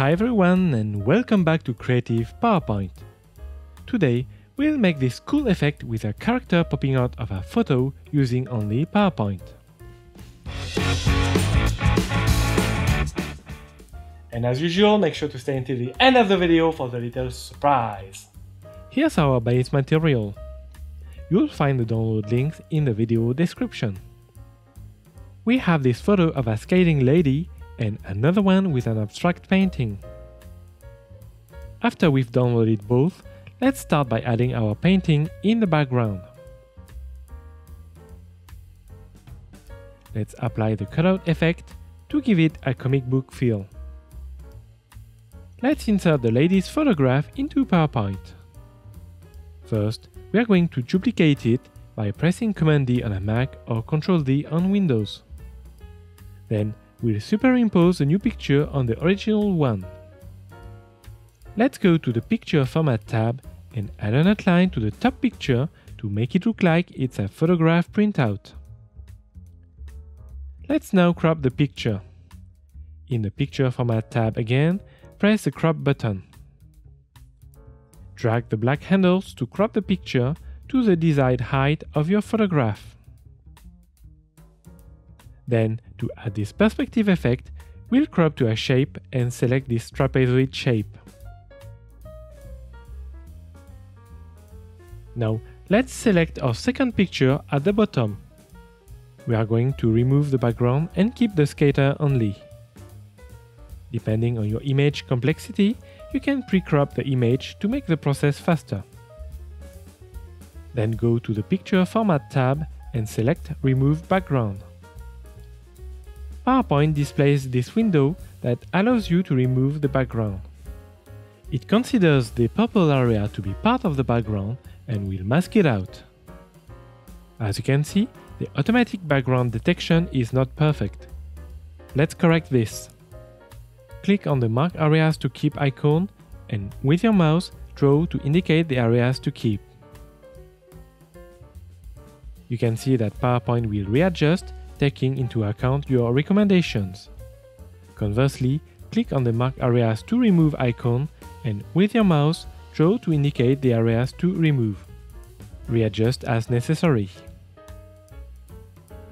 Hi everyone and welcome back to Creative PowerPoint. Today we'll make this cool effect with a character popping out of a photo using only PowerPoint. And as usual, make sure to stay until the end of the video for the little surprise. Here's our base material. You'll find the download links in the video description. We have this photo of a skating lady and another one with an abstract painting. After we've downloaded both, let's start by adding our painting in the background. Let's apply the cutout effect to give it a comic book feel. Let's insert the lady's photograph into PowerPoint. First, we are going to duplicate it by pressing Command D on a Mac or Control D on Windows. Then, we'll superimpose the new picture on the original one. Let's go to the Picture Format tab and add an outline to the top picture to make it look like it's a photograph printout. Let's now crop the picture. In the Picture Format tab again, press the Crop button. Drag the black handles to crop the picture to the desired height of your photograph. Then, to add this perspective effect, we'll crop to a shape and select this trapezoid shape. Now, let's select our second picture at the bottom. We are going to remove the background and keep the skater only. Depending on your image complexity, you can pre-crop the image to make the process faster. Then go to the Picture Format tab and select Remove Background. PowerPoint displays this window that allows you to remove the background. It considers the purple area to be part of the background and will mask it out. As you can see, the automatic background detection is not perfect. Let's correct this. Click on the Mark Areas to Keep icon and with your mouse, draw to indicate the areas to keep. You can see that PowerPoint will readjust taking into account your recommendations. Conversely, click on the Mark Areas to Remove icon and with your mouse, draw to indicate the areas to remove. Readjust as necessary.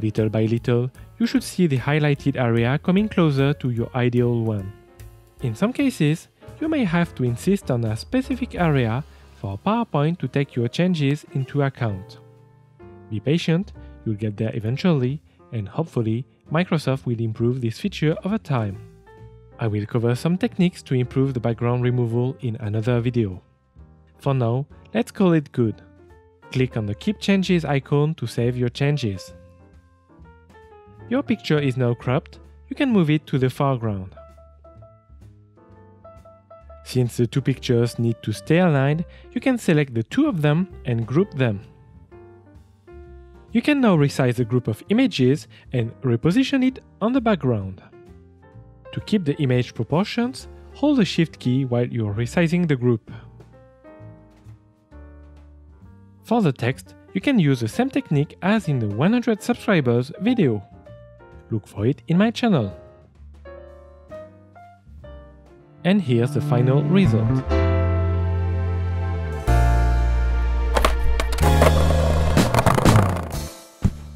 Little by little, you should see the highlighted area coming closer to your ideal one. In some cases, you may have to insist on a specific area for PowerPoint to take your changes into account. Be patient, you'll get there eventually, and hopefully, Microsoft will improve this feature over time. I will cover some techniques to improve the background removal in another video. For now, let's call it good. Click on the Keep Changes icon to save your changes. Your picture is now cropped, you can move it to the foreground. Since the two pictures need to stay aligned, you can select the two of them and group them. You can now resize a group of images and reposition it on the background. To keep the image proportions, hold the Shift key while you're resizing the group. For the text, you can use the same technique as in the 100 subscribers video. Look for it in my channel. And here's the final result.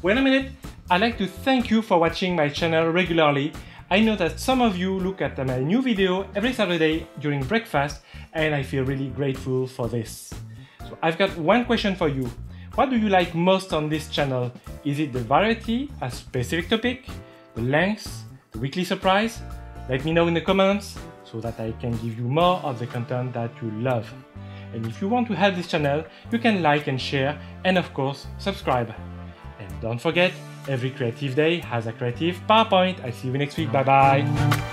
Wait a minute, I'd like to thank you for watching my channel regularly. I know that some of you look at my new video every Saturday during breakfast and I feel really grateful for this. So I've got one question for you. What do you like most on this channel? Is it the variety, a specific topic, the length, the weekly surprise? Let me know in the comments so that I can give you more of the content that you love. And if you want to help this channel, you can like and share and of course subscribe. Don't forget, every creative day has a creative PowerPoint. I'll see you next week. Bye bye.